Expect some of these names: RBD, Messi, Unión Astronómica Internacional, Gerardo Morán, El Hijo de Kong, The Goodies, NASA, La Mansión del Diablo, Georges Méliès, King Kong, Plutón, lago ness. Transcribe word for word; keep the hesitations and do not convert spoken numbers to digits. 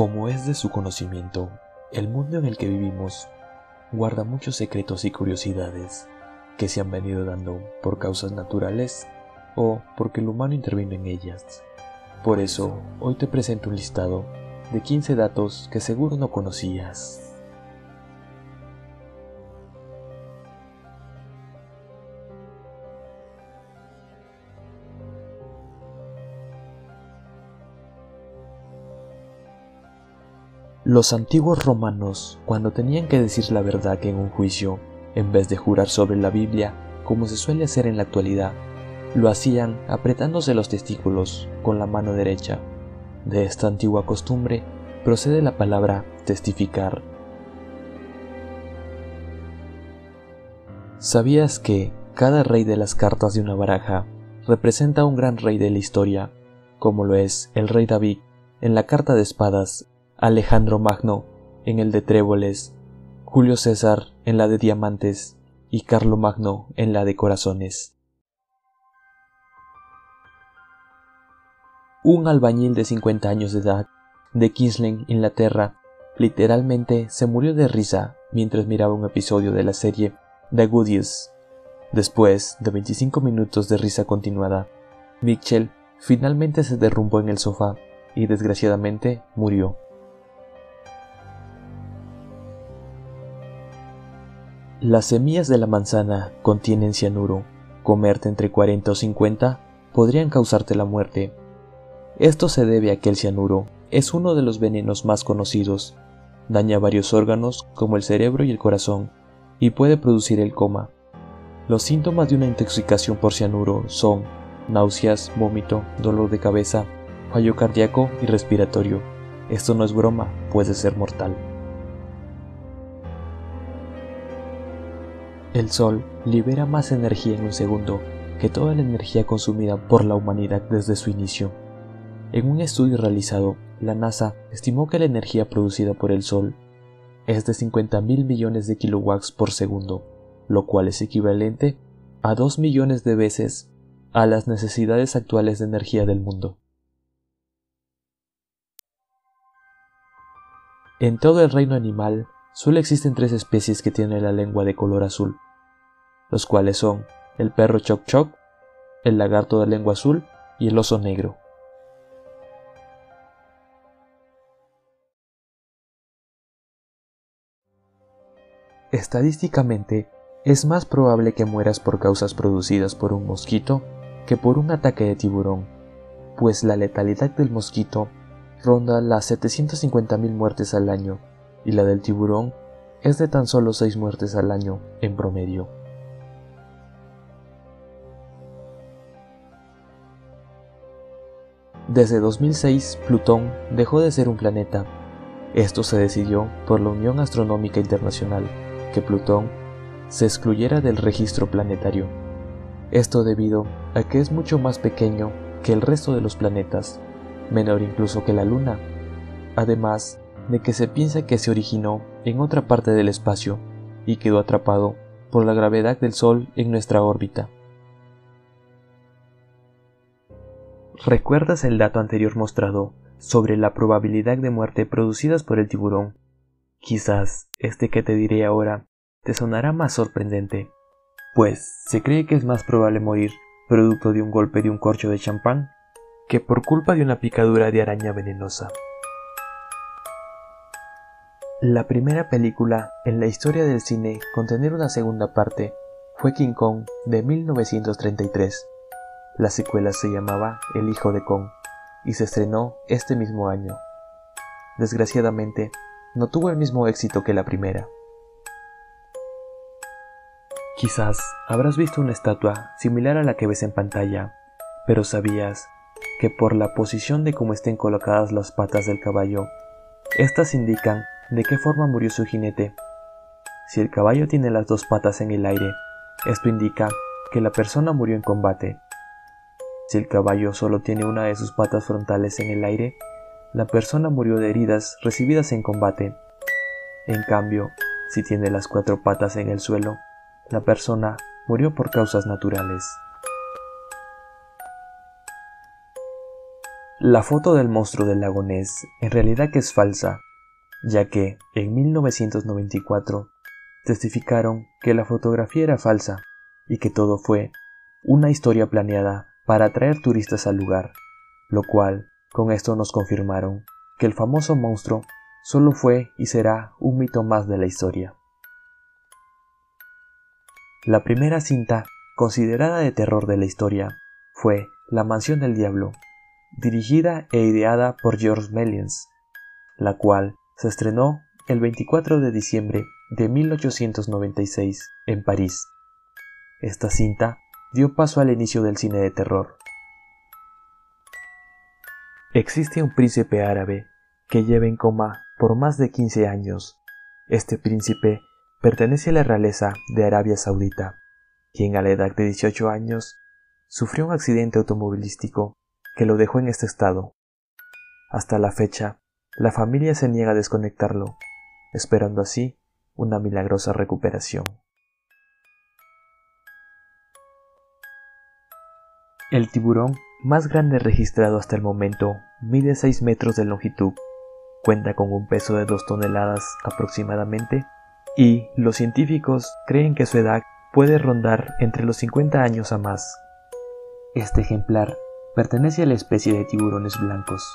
Como es de su conocimiento, el mundo en el que vivimos guarda muchos secretos y curiosidades que se han venido dando por causas naturales o porque el humano intervino en ellas. Por eso, hoy te presento un listado de quince datos que seguro no conocías. Los antiguos romanos, cuando tenían que decir la verdad en un juicio, en vez de jurar sobre la Biblia, como se suele hacer en la actualidad, lo hacían apretándose los testículos con la mano derecha. De esta antigua costumbre procede la palabra testificar. ¿Sabías que cada rey de las cartas de una baraja representa a un gran rey de la historia, como lo es el rey David en la carta de espadas, Alejandro Magno en el de tréboles, Julio César en la de diamantes y Carlomagno en la de corazones? Un albañil de cincuenta años de edad, de Kingsland, Inglaterra, literalmente se murió de risa mientras miraba un episodio de la serie The Goodies. Después de veinticinco minutos de risa continuada, Mitchell finalmente se derrumbó en el sofá y desgraciadamente murió. Las semillas de la manzana contienen cianuro. Comerte entre cuarenta o cincuenta podrían causarte la muerte. Esto se debe a que el cianuro es uno de los venenos más conocidos. Daña varios órganos como el cerebro y el corazón y puede producir el coma. Los síntomas de una intoxicación por cianuro son náuseas, vómito, dolor de cabeza, fallo cardíaco y respiratorio. Esto no es broma, puede ser mortal. El Sol libera más energía en un segundo que toda la energía consumida por la humanidad desde su inicio. En un estudio realizado, la NASA estimó que la energía producida por el Sol es de cincuenta mil millones de kilowatts por segundo, lo cual es equivalente a dos millones de veces a las necesidades actuales de energía del mundo. En todo el reino animal, solo existen tres especies que tienen la lengua de color azul, los cuales son el perro choc choc, el lagarto de lengua azul y el oso negro. Estadísticamente, es más probable que mueras por causas producidas por un mosquito que por un ataque de tiburón, pues la letalidad del mosquito ronda las setecientas cincuenta mil muertes al año y la del tiburón es de tan solo seis muertes al año en promedio. Desde dos mil seis, Plutón dejó de ser un planeta. Esto se decidió por la Unión Astronómica Internacional, que Plutón se excluyera del registro planetario. Esto debido a que es mucho más pequeño que el resto de los planetas, menor incluso que la Luna. Además de que se piensa que se originó en otra parte del espacio y quedó atrapado por la gravedad del Sol en nuestra órbita. ¿Recuerdas el dato anterior mostrado sobre la probabilidad de muerte producidas por el tiburón? Quizás este que te diré ahora te sonará más sorprendente, pues se cree que es más probable morir producto de un golpe de un corcho de champán que por culpa de una picadura de araña venenosa. La primera película en la historia del cine con tener una segunda parte fue King Kong de mil novecientos treinta y tres. La secuela se llamaba El Hijo de Kong y se estrenó este mismo año. Desgraciadamente, no tuvo el mismo éxito que la primera. Quizás habrás visto una estatua similar a la que ves en pantalla, pero ¿sabías que por la posición de cómo estén colocadas las patas del caballo, estas indican de qué forma murió su jinete? Si el caballo tiene las dos patas en el aire, esto indica que la persona murió en combate. Si el caballo solo tiene una de sus patas frontales en el aire, la persona murió de heridas recibidas en combate. En cambio, si tiene las cuatro patas en el suelo, la persona murió por causas naturales. La foto del monstruo del lago Ness en realidad que es falsa, ya que en mil novecientos noventa y cuatro testificaron que la fotografía era falsa y que todo fue una historia planeada para atraer turistas al lugar, lo cual con esto nos confirmaron que el famoso monstruo solo fue y será un mito más de la historia. La primera cinta considerada de terror de la historia fue La Mansión del Diablo, dirigida e ideada por Georges Méliès, la cual se estrenó el veinticuatro de diciembre de mil ochocientos noventa y seis en París. Esta cinta dio paso al inicio del cine de terror. Existe un príncipe árabe que lleva en coma por más de quince años. Este príncipe pertenece a la realeza de Arabia Saudita, quien a la edad de dieciocho años sufrió un accidente automovilístico que lo dejó en este estado. Hasta la fecha, la familia se niega a desconectarlo, esperando así una milagrosa recuperación. El tiburón más grande registrado hasta el momento mide seis metros de longitud, cuenta con un peso de dos toneladas aproximadamente, y los científicos creen que su edad puede rondar entre los cincuenta años a más. Este ejemplar pertenece a la especie de tiburones blancos,